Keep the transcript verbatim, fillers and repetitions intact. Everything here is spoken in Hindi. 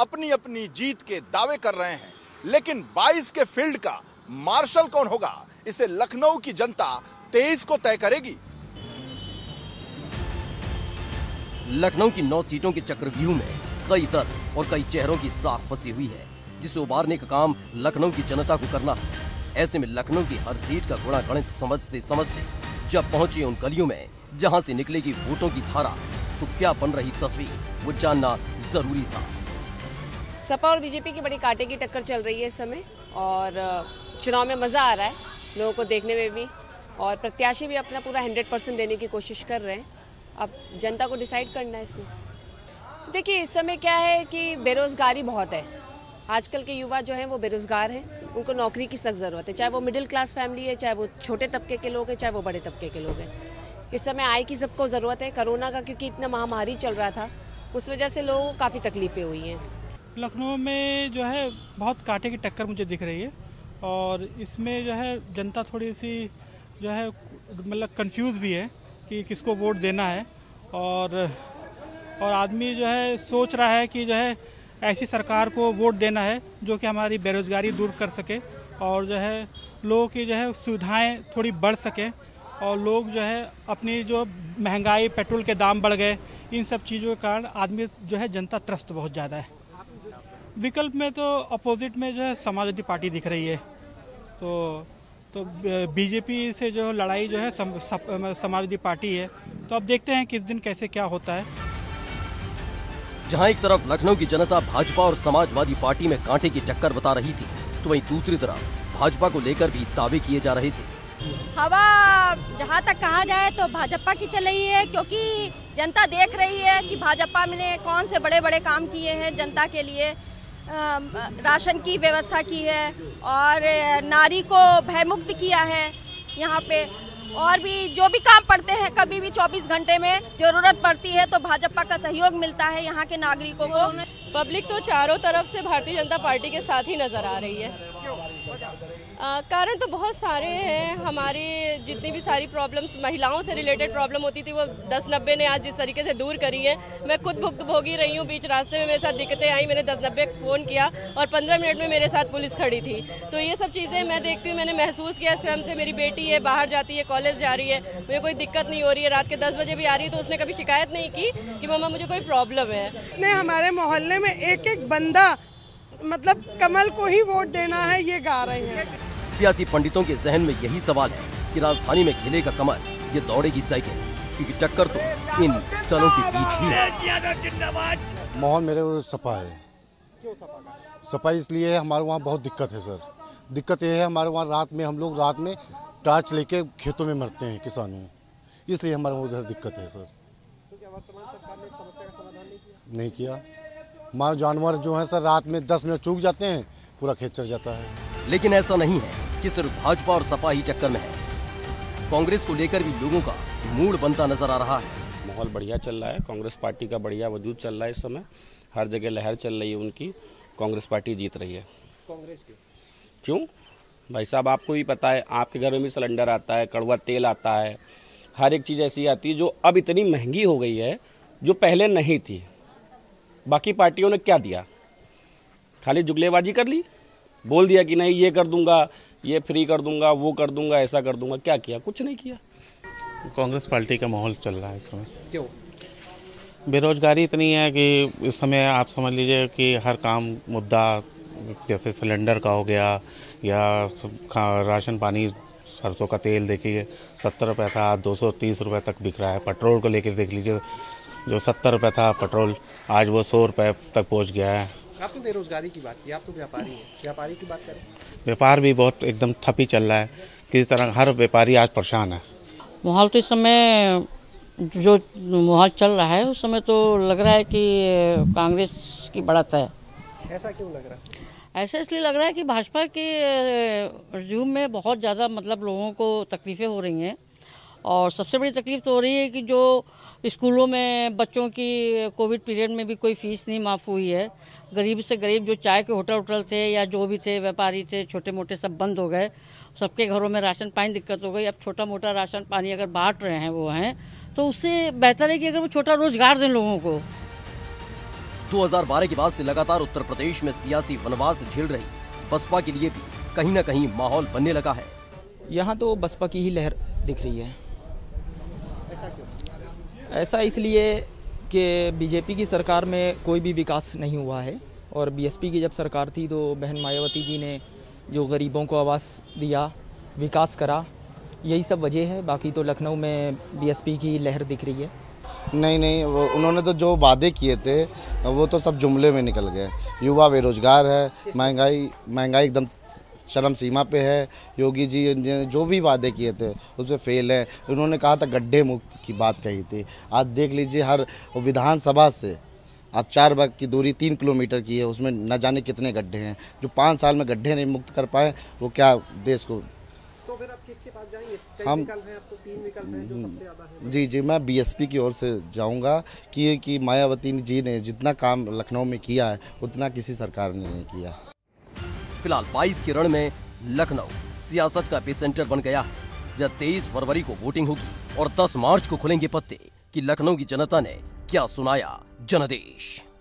अपनी अपनी जीत के दावे कर रहे हैं, लेकिन बाईस के फील्ड का मार्शल कौन होगा, इसे लखनऊ की जनता तेईस को तय करेगी। लखनऊ की नौ सीटों के चक्रव्यूह में कई दल और कई चेहरों की साख फंसी हुई है, जिसे उबारने का काम लखनऊ की जनता को करना है। ऐसे में लखनऊ की हर सीट का गुणा गणित समझते समझते जब पहुंचे उन गलियों में जहां से निकलेगी वोटों की धारा, तो क्या बन रही तस्वीर, वो जानना जरूरी था। सपा और बीजेपी की बड़ी कांटे की टक्कर चल रही है इस समय, और चुनाव में मज़ा आ रहा है लोगों को देखने में भी, और प्रत्याशी भी अपना पूरा हंड्रेड परसेंट देने की कोशिश कर रहे हैं। अब जनता को डिसाइड करना है इसमें। देखिए, इस समय क्या है कि बेरोज़गारी बहुत है, आजकल के युवा जो हैं वो बेरोज़गार हैं, उनको नौकरी की सख्त ज़रूरत है, चाहे वो मिडिल क्लास फैमिली है, चाहे वो छोटे तबके के लोग हैं, चाहे वो बड़े तबके के लोग हैं। इस समय आय की सबको ज़रूरत है। कोरोना का क्योंकि इतना महामारी चल रहा था, उस वजह से लोगों को काफ़ी तकलीफ़ें हुई हैं। लखनऊ में जो है बहुत कांटे की टक्कर मुझे दिख रही है, और इसमें जो है जनता थोड़ी सी जो है मतलब कन्फ्यूज़ भी है कि किसको वोट देना है, और और आदमी जो है सोच रहा है कि जो है ऐसी सरकार को वोट देना है जो कि हमारी बेरोज़गारी दूर कर सके, और जो है लोगों की जो है सुविधाएं थोड़ी बढ़ सकें, और लोग जो है अपनी जो महंगाई, पेट्रोल के दाम बढ़ गए, इन सब चीज़ों के कारण आदमी जो है जनता त्रस्त बहुत ज़्यादा है। विकल्प में तो अपोजिट में जो है समाजवादी पार्टी दिख रही है, तो तो बीजेपी से जो लड़ाई जो है सम, सम, समाजवादी पार्टी है, तो अब देखते हैं किस दिन कैसे क्या होता है। जहां एक तरफ लखनऊ की जनता भाजपा और समाजवादी पार्टी में कांटे की टक्कर बता रही थी, तो वहीं दूसरी तरफ भाजपा को लेकर भी दावे किए जा रहे थे। हवा जहां तक कहा जाए तो भाजपा की चल रही है, क्योंकि जनता देख रही है कि भाजपा ने कौन से बड़े बड़े काम किए हैं जनता के लिए। राशन की व्यवस्था की है, और नारी को भयमुक्त किया है यहाँ पे, और भी जो भी काम पड़ते हैं कभी भी चौबीस घंटे में ज़रूरत पड़ती है तो भाजपा का सहयोग मिलता है यहाँ के नागरिकों को। पब्लिक तो चारों तरफ से भारतीय जनता पार्टी के साथ ही नज़र आ रही है। आ, कारण तो बहुत सारे हैं। हमारी जितनी भी सारी प्रॉब्लम्स, महिलाओं से रिलेटेड प्रॉब्लम होती थी, वो दस नब्बे ने आज जिस तरीके से दूर करी है, मैं खुद भुक्तभोगी रही हूँ। बीच रास्ते में मेरे साथ दिक्कतें आई, मैंने दस नब्बे फ़ोन किया और पंद्रह मिनट में मेरे साथ पुलिस खड़ी थी। तो ये सब चीज़ें मैं देखती हूँ, मैंने महसूस किया स्वयं से। मेरी बेटी है, बाहर जाती है, कॉलेज जा रही है, मुझे कोई दिक्कत नहीं हो रही है, रात के दस बजे भी आ रही है तो उसने कभी शिकायत नहीं की कि मम्मा मुझे कोई प्रॉब्लम है। नहीं, हमारे मोहल्ले में एक एक बंदा मतलब कमल को ही वोट देना है, ये गा रहे हैं। सियासी पंडितों के जहन में यही सवाल है कि राजधानी में खेलेगा कमल, ये दौड़ेगी साइकिल, क्योंकि टक्कर तो इन दलों के बीच ही है। मोहन मेरे वो सपा है। क्यों सपा का? सपा इसलिए है, हमारे वहाँ बहुत दिक्कत है सर। दिक्कत ये है हमारे वहाँ रात में हम लोग रात में टार्च लेके खेतों में मरते हैं किसानों, इसलिए हमारे वहाँ उधर दिक्कत है सर। नहीं किया, मानव जानवर जो है सर रात में दस मिनट चूक जाते हैं, पूरा खेत चढ़ जाता है। लेकिन ऐसा नहीं है कि सिर्फ भाजपा और सपा ही टक्कर में है, कांग्रेस को लेकर भी लोगों का मूड बनता नजर आ रहा है। माहौल बढ़िया चल रहा है, कांग्रेस पार्टी का बढ़िया वजूद चल रहा है इस समय, हर जगह लहर चल रही है उनकी, कांग्रेस पार्टी जीत रही है। कांग्रेस क्यों? भाई साहब आपको भी पता है, आपके घर में भी सिलेंडर आता है, कड़वा तेल आता है, हर एक चीज़ ऐसी आती है जो अब इतनी महंगी हो गई है जो पहले नहीं थी। बाकी पार्टियों ने क्या दिया? खाली जुगलेबाजी कर ली, बोल दिया कि नहीं ये कर दूंगा, ये फ्री कर दूंगा, वो कर दूंगा, ऐसा कर दूंगा। क्या किया? कुछ नहीं किया। कांग्रेस पार्टी का माहौल चल रहा है इस समय। क्यों? बेरोजगारी इतनी है कि इस समय आप समझ लीजिए कि हर काम मुद्दा, जैसे सिलेंडर का हो गया या राशन पानी, सरसों का तेल देखिए सत्तर रुपये था, दो सौ तीस रुपये तक बिक रहा है। पेट्रोल को लेकर देख लीजिए, जो सत्तर रुपये था पेट्रोल, आज वो सौ रुपये तक पहुंच गया है। आप तो बेरोजगारी की बात की, आप तो व्यापारी हैं, व्यापारी की बात करें। व्यापार भी बहुत एकदम ठप ही चल रहा है, किसी तरह हर व्यापारी आज परेशान है। माहौल तो इस समय जो माहौल चल रहा है उस समय तो लग रहा है कि कांग्रेस की बढ़त है। ऐसा क्यों लग रहा है? ऐसा इसलिए लग रहा है कि भाजपा के जूम में बहुत ज़्यादा मतलब लोगों को तकलीफ़ें हो रही हैं, और सबसे बड़ी तकलीफ तो हो रही है कि जो स्कूलों में बच्चों की कोविड पीरियड में भी कोई फीस नहीं माफ़ हुई है। गरीब से गरीब जो चाय के होटल होटल थे या जो भी थे व्यापारी थे छोटे मोटे, सब बंद हो गए, सबके घरों में राशन पानी दिक्कत हो गई। अब छोटा मोटा राशन पानी अगर बांट रहे हैं वो हैं तो उससे बेहतर है कि अगर वो छोटा रोजगार दें लोगों को। दो हज़ार बारह के बाद से लगातार उत्तर प्रदेश में सियासी वनवास झेल रही बसपा के लिए भी कहीं ना कहीं माहौल बनने लगा है। यहाँ तो बसपा की ही लहर दिख रही है। ऐसा क्यों? ऐसा इसलिए कि बीजेपी की सरकार में कोई भी विकास नहीं हुआ है और बीएसपी की जब सरकार थी तो बहन मायावती जी ने जो गरीबों को आवास दिया, विकास करा, यही सब वजह है। बाकी तो लखनऊ में बीएसपी की लहर दिख रही है। नहीं नहीं, वो उन्होंने तो जो वादे किए थे वो तो सब जुमले में निकल गए। युवा बेरोजगार है, महंगाई महंगाई एकदम चरम सीमा पे है। योगी जी ने जो भी वादे किए थे उसमें फेल है। उन्होंने कहा था गड्ढे मुक्त की बात कही थी, आज देख लीजिए हर विधानसभा से अब चार बाग की दूरी तीन किलोमीटर की है, उसमें न जाने कितने गड्ढे हैं। जो पाँच साल में गड्ढे नहीं मुक्त कर पाए वो क्या देश को। तो फिर आप किसके पास जाएंगे? हम आपको तीन विकल्प हैं जो सबसे ज़्यादा है। जी जी, मैं बीएसपी की ओर से जाऊंगा कि कि मायावती जी ने जितना काम लखनऊ में किया है उतना किसी सरकार ने नहीं किया। फिलहाल बाईस के रण में लखनऊ सियासत का एपिसेंटर बन गया है, जब तेईस फरवरी को वोटिंग होगी और दस मार्च को खुलेंगे पत्ते कि लखनऊ की जनता ने क्या सुनाया जनादेश।